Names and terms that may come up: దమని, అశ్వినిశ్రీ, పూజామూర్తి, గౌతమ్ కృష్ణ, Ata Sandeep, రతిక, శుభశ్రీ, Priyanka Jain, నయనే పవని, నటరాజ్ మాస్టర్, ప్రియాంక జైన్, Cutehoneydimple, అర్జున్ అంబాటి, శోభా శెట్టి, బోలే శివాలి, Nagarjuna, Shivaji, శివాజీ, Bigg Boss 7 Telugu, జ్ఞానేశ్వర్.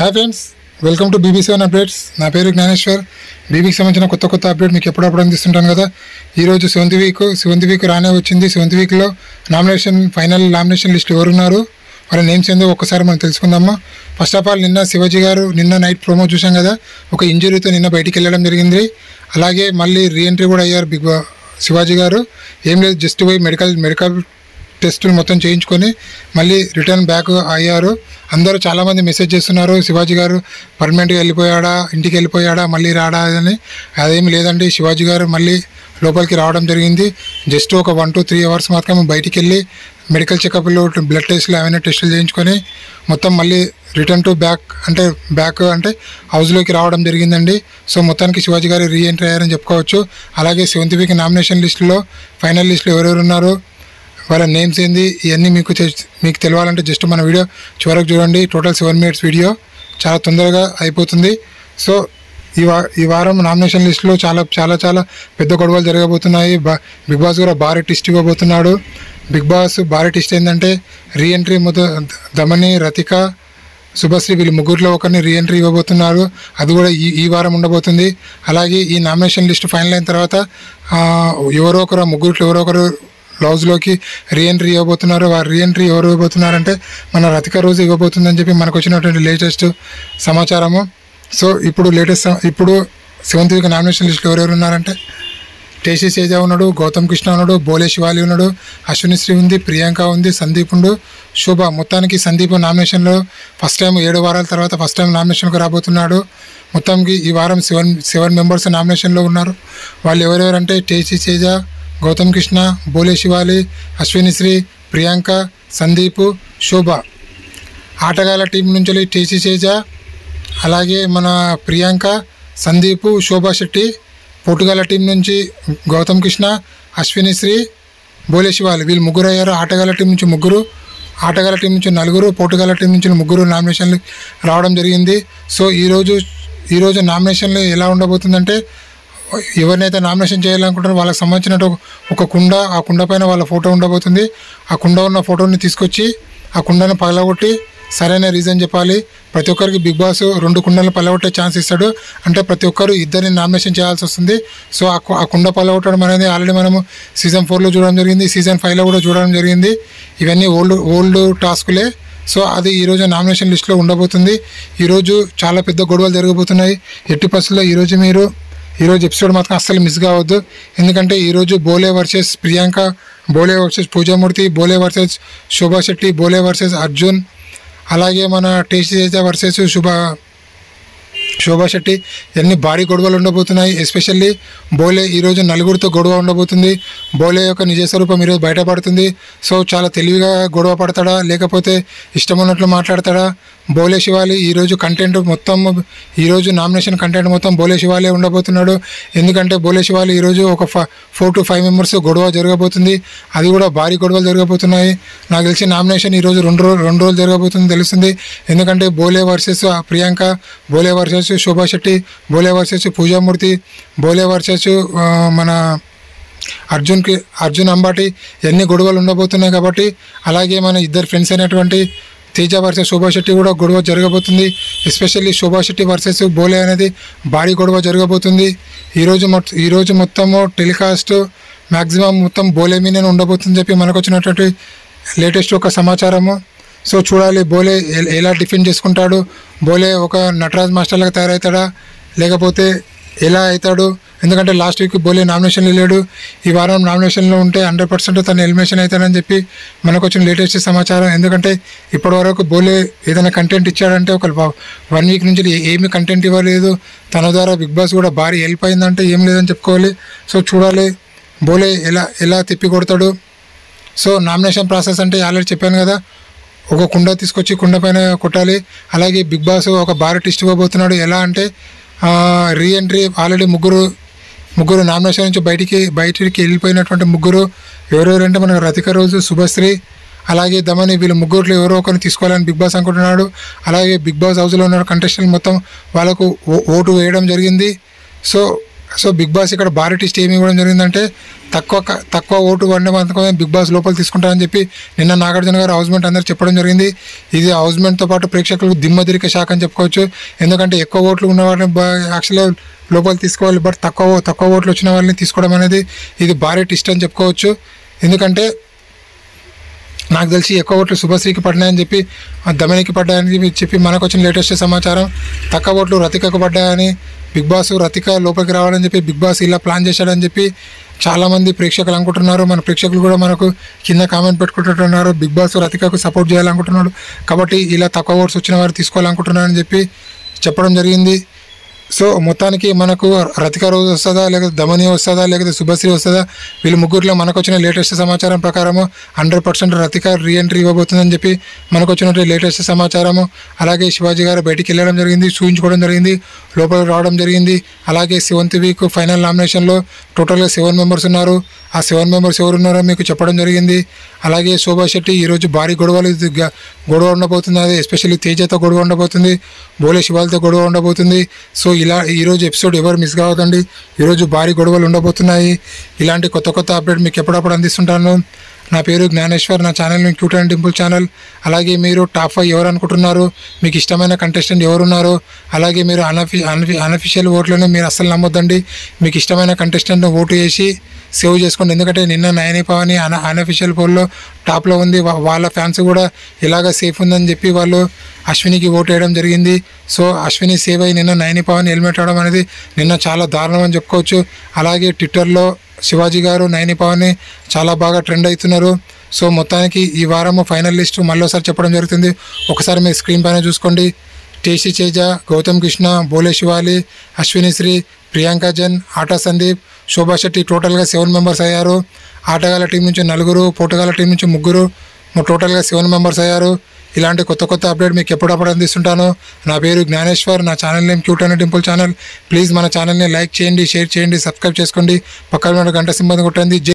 Hi friends welcome to BB 7 updates ना पेरु Gyaneshwar BB की संबंधी కొత్త కొత్త అప్డేట్ మీకు ఎప్పుడప్పుడు అందిస్తుంటాను కదా ఈ రోజు 7th వీక్ రానే వచ్చింది 7th వీక్ లో నామినేషన్ ఫైనల్ నామినేషన్ లిస్ట్ ఎవరు ఉన్నారు వాళ్ళ నేమ్స్ ఏందో ఒక్కసారి మనం తెలుసుకుందామా ఫస్ట్ ఆఫ్ ఆల్ నిన్న శివాజీ గారు నిన్న నైట్ ప్రోమో చూశాం కదా ఒక ఇంజరీతో నిన్న బయటికి వెళ్ళడం జరిగింది అలాగే మళ్ళీ రీఎంట్రీ కూడా అయ్యారు బిగ్ బాస్ శివాజీ గారు ఏం లేదు జస్ట్ పోయి మెడికల్ टेस्ट మొత్తం చేయించుకొని మళ్ళీ రిటర్న్ బ్యాక్ అయ్యారు అందరూ చాలా మంది మెసేజ్ చేస్తున్నారు శివాజీ గారు పర్మనెంట్ గా వెళ్ళిపోయాడా ఇంటికి వెళ్ళిపోయాడా మళ్ళీ రాడా అని అదేం లేదండి శివాజీ గారు మళ్ళీ లోపలికి రావడం జరిగింది జస్ట్ ఒక 1 to 3 అవర్స్ మాత్రమే బయటికి వెళ్ళి మెడికల్ చెకప్ లో బ్లడ్ టెస్ట్లు అవన్నీ టెస్టులు చేయించుకొని మొత్తం మళ్ళీ రిటర్న్ టు బ్యాక్ అంటే హౌస్ లోకి రావడం జరిగిందండి సో మొత్తానికి శివాజీ గారు రీఎంట్రీ అయ్యారని చెప్పుకోవచ్చు అలాగే 7th వీక్ నామినేషన్ లిస్ట్ లో ఫైనల్ లిస్ట్ లో ఎవరెవరు ఉన్నారు వాళ్ళ నేమ్స్ ఏంది ఇవన్నీ మీకు తెలియాలంటే జస్ట్ మన వీడియో చివరకు చూడండి టోటల్ 7 మినిట్స్ వీడియో చాలా తొందరగా అయిపోతుంది సో ఈ వారం నామినేషన్ లిస్ట్ లో చాలా చాలా చాలా పెద్ద గొడవలు జరగబోతున్నాయి బిగ్ బాస్ కూడా భారీ ట్విస్ట్ ఇవ్వబోతున్నాడు బిగ్ బాస్ భారీ ట్విస్ట్ ఏందంటే రీఎంట్రీ దమని రతిక శుభశ్రీ వీళ్ళు ముగ్గురులో ఒకరిని రీఎంట్రీ ఇవ్వబోతున్నారు అది కూడా ఈ వారం ఉండబోతుంది అలాగే ఈ నామినేషన్ లిస్ట్ ఫైనల్ అయిన తర్వాత ఎవరో ఒకరు ముగ్గురులో ఎవరో ఒకరు హౌస్ లోకి రీఎంట్రీ ఇవ్వబోతున్నారు వారు రీఎంట్రీ ఎవరు ఇవ్వబోతున్నారంటే మన రతిక రోజు ఇవ్వబోతుందని చెప్పి మనకు వచ్చినటువంటి లేటెస్ట్ సమాచారము సో ఇప్పుడు ఇప్పుడు 7th వీక్ నామినేషన్ లిస్ట్లో ఎవరెవరు ఉన్నారంటే టేషి సేజా ఉన్నాడు గౌతమ్ కృష్ణ ఉన్నాడు బోలే శివాలి ఉన్నాడు అశ్వినిశ్రీ ఉంది ప్రియాంక ఉంది సందీప్ ఉండు శుభ మొత్తానికి సందీప్ నామినేషన్లో ఫస్ట్ టైం 7 వారాల తర్వాత ఫస్ట్ టైం నామినేషన్కు రాబోతున్నాడు మొత్తానికి ఈ వారం 7 మెంబర్స్ నామినేషన్లో ఉన్నారు వాళ్ళు ఎవరెవరంటే టేషి సేజా गौतम कृष्ण बोले शिवाली अश्विनीश्री प्रियांका संदीप शोभा आटगाला टीम नुंचि टेसी सेजा अलागे मन प्रियांका संदीप शोभा शेट्टी पोर्टुगाला टीम नुंचि गौतम कृष्ण अश्विनीश्री बोले शिवाली वील मुग्गुरु अय्यारु आटगाला टीम नुंचि मुग्गुरु आटगाला टीम नुंचि नलुगुरु पोर्टुगाला टीम नुंचि मुग्गुरु नामिनेशन्लु रावडं जरिगिंदी सो ई रोजु नामिनेशन्लु एला उंडबोतुंदंटे ఎవరైతే నామినేషన్ చేయాలనుకుంటారో వాళ్ళకి సంబంధించిన ఒక కుండ ఆ కుండపైన వాళ్ళ ఫోటో ఉండబోతుంది ఆ కుండ ఉన్న ఫోటోని తీసుకొచ్చి ఆ కుండను పగలగొట్టి సరైన రీజన్ చెప్పాలి ప్రతి ఒక్కరికి బిగ్ బాస్ 2 కుండలను పగలగొట్టే ఛాన్స్ ఇస్తాడు అంటే ప్రతి ఒక్కరు ఇద్దరిని నామినేషన్ చేయాల్సి వస్తుంది సో ఆ కుండ పగలగొట్టడం అనేది ఆల్రెడీ మనము సీజన్ 4 లో చూడడం జరిగింది సీజన్ 5 లో కూడా చూడడం జరిగింది ఇవన్నీ ఓల్డ్ టాస్కులే సో అది ఈ రోజు నామినేషన్ లిస్ట్ లో ఉండబోతుంది ఈ రోజు చాలా పెద్ద గొడవలు జరగబోతున్నాయి ఎట్టి పరిస్థితుల్లో ఈ రోజు మీరు ఈ రోజు ఎపిసోడ్ మాత్రం అస్సలు మిస్ కావద్దు ఎందుకంటే ఈ రోజు Bhole versus Priyanka Bhole versus పూజామూర్తి Bhole versus శోభా శెట్టి Bhole versus Arjun అలాగే మన టేషి తేజ వర్సెస్ శోభా శెట్టి ఇన్ని భారీ గొడవలు ఉండబోతున్నాయి ఎస్పెషల్లీ బోలే ఈ రోజు నలుగురితో గొడవ ఉండబోతుంది బోలే యొక్క నిజ స్వరూపం ఈ రోజు బయటపడుతుంది సో చాలా తెలివిగా గొడవ పడతాడా లేకపోతే ఇష్టం ఉన్నట్లు మాట్లాడతాడా బోలే శివాలి ఈ రోజు కంటెంట్ మొత్తం ఈ రోజు నామినేషన్ కంటెంట్ మొత్తం బోలే శివాలే ఉండబోతున్నాడు ఎందుకంటే బోలే శివాలి ఈ రోజు ఒక 4 to 5 మెంబర్స్ గొడవ జరగబోతుంది అది కూడా భారీ గొడవలు జరగబోతున్నాయి నాకు తెలిసి నామినేషన్ ఈ రోజు 2 రోజులు జరగబోతుంది తెలుస్తుంది ఎందుకంటే Bhole versus Priyanka Bhole versus శోభా శెట్టి Bhole versus పూజామూర్తి Bhole versus మన అర్జున్ అంబాటి ఎన్ని గొడవలు ఉండబోతున్నాయి కాబట్టి అలాగే మన ఇద్దరు ఫ్రెండ్స్ అయినటువంటి తేజ వర్సెస్ శోభా శెట్టి కూడా గొడవ జరగబోతుంది ఎస్పెషల్లీ శోభా శెట్టి వర్సెస్ బోలే అనేది భారీ గొడవ జరగబోతుంది ఈరోజు మొత్తము టెలికాస్ట్ మ్యాక్సిమం మొత్తం బోలే మీదనే ఉండబోతుందని చెప్పి మనకు వచ్చినటువంటి లేటెస్ట్ ఒక సమాచారము సో చూడాలి బోలే ఎలా డిఫెండ్ చేసుకుంటాడు బోలే ఒక నటరాజ్ మాస్టర్లాగా తయారవుతాడా లేకపోతే ఎలా అవుతాడు ఎందుకంటే లాస్ట్ వీక్ బోలే నామినేషన్ వెళ్ళాడు ఈ వారం నామినేషన్లో ఉంటే 100% తను ఎలిమినేషన్ అవుతాడని చెప్పి మనకు వచ్చిన లేటెస్ట్ సమాచారం ఎందుకంటే ఇప్పటివరకు బోలే ఏదైనా కంటెంట్ ఇచ్చాడంటే ఒక 1 వీక్ నుంచి ఏమి కంటెంట్ ఇవ్వలేదు తన ద్వారా బిగ్ బాస్ కూడా భారీ హెల్ప్ అయిందంటే ఏం లేదని చెప్పుకోవాలి సో చూడాలి బోలే ఎలా తిప్పి కొడతాడు సో నామినేషన్ ప్రాసెస్ అంటే ఆల్రెడీ చెప్పాను కదా ఒక కుండ తీసుకొచ్చి కుండ పైన కొట్టాలి అలాగే బిగ్ బాస్ ఒక భారీ ట్విస్ట్ ఇవ్వబోతున్నాడు ఎలా అంటే రీఎంట్రీ ఆల్రెడీ ముగ్గురు నామినేషన్ నుంచి బయటికి వెళ్ళిపోయినటువంటి ముగ్గురు ఎవరెవరంటే మన రతిక రోజు శుభశ్రీ అలాగే దమని వీళ్ళు ముగ్గురులో ఎవరో ఒకరిని తీసుకోవాలని బిగ్ బాస్ అనుకుంటున్నాడు అలాగే బిగ్ బాస్ హౌస్లో ఉన్న కంటెస్టెంట్ మొత్తం వాళ్ళకు ఓటు వేయడం జరిగింది సో सो बिग बास इक भारत टीम जरिए तक तक ओट पड़ने बिग बास लपल्कि निना नागार्जुन गारु हाउसमेंट अंदर चुप्पन जरिए इधे हाउसमेंट तो प्रेक्षक दिम्म दिरीक शाख एक्व ओटू ऐक्चुअली लपल्ल बट तक तक ओटल वाले इधर भारी टेस्ट एंकं నాకు తెలిసి ఎక్కువ ఓట్లు శుభశ్రీకి పడ్డాయని చెప్పి దమనికి పడ్డాయని చెప్పి మనకు వచ్చిన లేటెస్ట్ సమాచారం తక్కువ ఓట్లు రతికకు పడ్డాయని బిగ్ బాస్ రతిక లోపలికి రావాలని చెప్పి బిగ్ బాస్ ఇలా ప్లాన్ చేశాడని చెప్పి చాలా మంది ప్రేక్షకులు అనుకుంటున్నారు మన ప్రేక్షకులు కూడా మనకు కింద కామెంట్ పెట్టుకుంటున్నారు బిగ్ బాస్ రతికకు సపోర్ట్ చేయాలనుకుంటున్నాడు కాబట్టి ఇలా తక్కువ ఓట్స్ వచ్చిన వారు తీసుకోవాలనుకుంటున్నారని చెప్పి చెప్పడం జరిగింది సో మొత్తానికి మనకు రతిక రోజు వస్తుందా లేక దమని వస్తుందా లేక శుభశ్రీ వస్తుందా వీళ్ళ ముగ్గురులో మనకు వచ్చిన లేటెస్ట్ సమాచారం ప్రకారం 100% రతిక రీఎంట్రీ ఇవ్వబోతుందని చెప్పి మనకు వచ్చిన లేటెస్ట్ సమాచారం అలాగే శివాజీ గారు బయటికి వెళ్ళడం జరిగింది చూయించుకోవడం జరిగింది లోపల రావడం జరిగింది అలాగే 7th వీక్ ఫైనల్ నామినేషన్ లో టోటల్ గా 7 మెంబర్స్ ఉన్నారు ఆ 7 మెంబర్స్ ఎవరు ఉన్నారో మీకు చెప్పడం జరిగింది అలాగే శోభా శెట్టి ఈ రోజు భారీ గొడవ ఉండబోతున్నది ఎస్పెషల్లీ తేజతో గొడవ ఉండబోతుంది బోలే శివాల్తో గొడవ ఉండబోతుంది సో ఇలా ఈ రోజు ఎపిసోడ్ ఎవరు మిస్ కావకండి ఈ రోజు భారీ గొడవలు ఉండబోతున్నాయి ఇలాంటి కొత్త కొత్త అప్డేట్ మీకు ఎప్పుడప్పుడు అందిస్తుంటాను నా పేరు జ్ఞానేశ్వర్ నా ఛానల్ ని Cutehoneydimple ఛానల్ అలాగే మీరు టాప్ 5 ఎవరు అనుకుంటున్నారు మీకు ఇష్టమైన కంటెస్టెంట్ ఎవరు ఉన్నారు అలాగే మీరు అన్అఫిషియల్ ఓట్లను మీరు అసలు నమ్మొద్దండి మీకు ఇష్టమైన కంటెస్టెంట్ ని ఓటు చేసి సేవ్ చేసుకోండి ఎందుకంటే నిన్న నయనే పవని అన్అఫిషియల్ పోల్లో టాప్ లో ఉంది వాళ్ళ ఫ్యాన్స్ కూడా ఇలాగా సేఫ్ ఉందని చెప్పి వాళ్ళు అశ్విని కి ఓటు వేయడం జరిగింది సో అశ్విని సేవ్ అయి నిన్న నయనే పవని ఎలిమినేట్ అవడం అనేది నిన్న చాలా దారుణం అని చెప్పుకోవచ్చు అలాగే ట్విట్టర్ లో శివాజీ గారు నయనే పవని చాలా బాగా ట్రెండ్ అవుతున్నారు సో మొత్తానికి ఈ వారము ఫైనల్ లిస్ట్ మళ్ళోసారి చెప్పడం జరుగుతుంది ఒకసారి మీ స్క్రీన్ పైన చూసుకోండి टेसी चेजा गौतम कृष्ण बोले शिवाली अश्विनी श्री प्रियांका जैन आटा संदीप शोभा शेट्टी टोटल 7 मेंबर्स अय्यारू आटगाला टीम नुंचि नलुगुरु पोटगाला टीम नुंचि मुग्गुरु टोटल 7 मेंबर्स अय्यारू ఇలాంటి కొత్త కొత్త అప్డేట్ మీకు ఎప్పుడప్పుడు అందిస్తుంటాను నా పేరు జ్ఞానేశ్వర్ నా channel name Cutehoneydimple channel please మన ఛానల్ ని లైక్ చేయండి షేర్ చేయండి సబ్స్క్రైబ్ చేసుకోండి పక్కన ఉన్న గంట సింబల్ కొట్టండి।